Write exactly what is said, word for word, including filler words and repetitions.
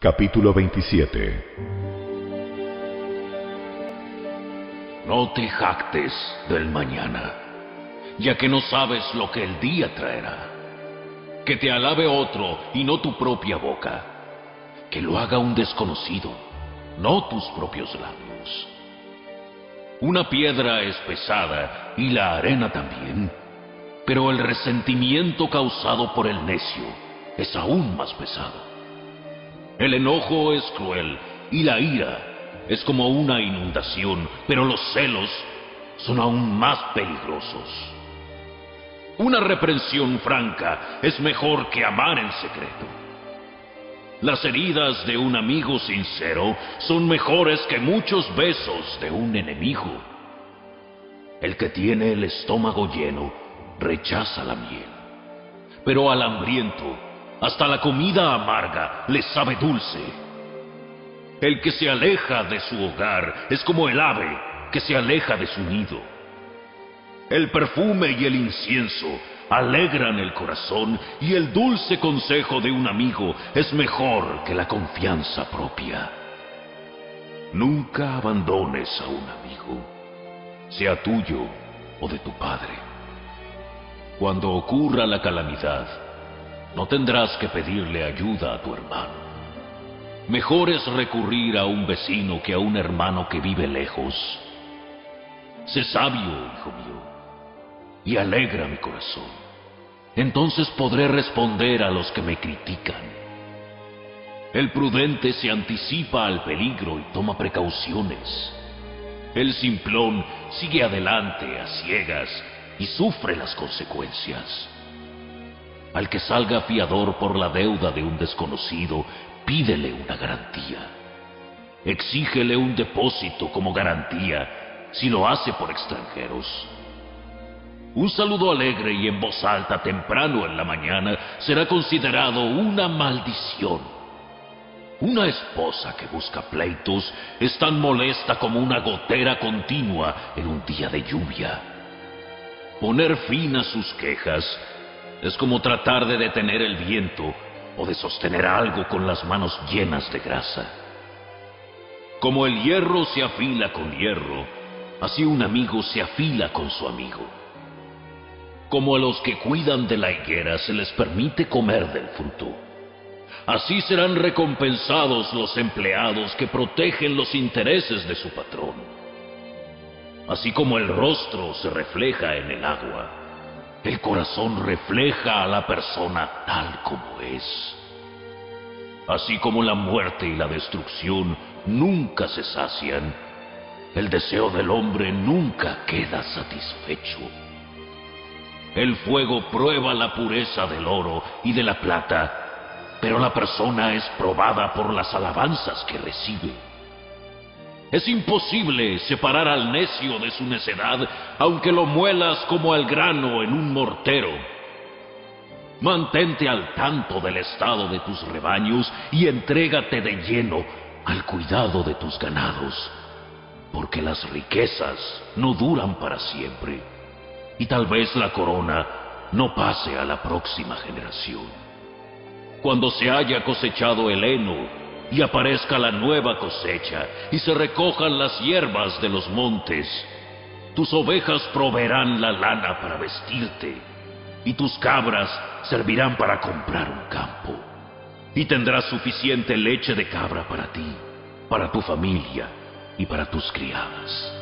Capítulo veintisiete. No te jactes del mañana, ya que no sabes lo que el día traerá. Que te alabe otro y no tu propia boca. Que lo haga un desconocido, no tus propios labios. Una piedra es pesada y la arena también, pero el resentimiento causado por el necio es aún más pesado. El enojo es cruel y la ira es como una inundación, pero los celos son aún más peligrosos. Una reprensión franca es mejor que amar en secreto. Las heridas de un amigo sincero son mejores que muchos besos de un enemigo. El que tiene el estómago lleno rechaza la miel, pero al hambriento hasta la comida amarga le sabe dulce. El que se aleja de su hogar es como el ave que se aleja de su nido. El perfume y el incienso alegran el corazón, y el dulce consejo de un amigo es mejor que la confianza propia. Nunca abandones a un amigo, sea tuyo o de tu padre. Cuando ocurra la calamidad, no tendrás que pedirle ayuda a tu hermano. Mejor es recurrir a un vecino que a un hermano que vive lejos. Sé sabio, hijo mío, y alegra mi corazón. Entonces podré responder a los que me critican. El prudente se anticipa al peligro y toma precauciones. El simplón sigue adelante a ciegas y sufre las consecuencias. Al que salga fiador por la deuda de un desconocido, pídele una garantía. Exígele un depósito como garantía si lo hace por extranjeros. Un saludo alegre y en voz alta temprano en la mañana será considerado una maldición. Una esposa que busca pleitos es tan molesta como una gotera continua en un día de lluvia. Poner fin a sus quejas es como tratar de detener el viento o de sostener algo con las manos llenas de grasa. Como el hierro se afila con hierro, así un amigo se afila con su amigo. Como a los que cuidan de la higuera se les permite comer del fruto, así serán recompensados los empleados que protegen los intereses de su patrón. Así como el rostro se refleja en el agua, el corazón refleja a la persona tal como es. Así como la muerte y la destrucción nunca se sacian, el deseo del hombre nunca queda satisfecho. El fuego prueba la pureza del oro y de la plata, pero la persona es probada por las alabanzas que recibe. Es imposible separar al necio de su necedad, aunque lo muelas como al grano en un mortero. Mantente al tanto del estado de tus rebaños y entrégate de lleno al cuidado de tus ganados, porque las riquezas no duran para siempre, y tal vez la corona no pase a la próxima generación. Cuando se haya cosechado el heno y aparezca la nueva cosecha, y se recojan las hierbas de los montes, tus ovejas proveerán la lana para vestirte, y tus cabras servirán para comprar un campo. Y tendrás suficiente leche de cabra para ti, para tu familia y para tus criadas.